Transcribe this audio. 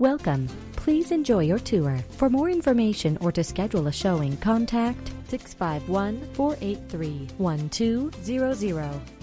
Welcome. Please enjoy your tour. For more information or to schedule a showing, contact 651-483-1200.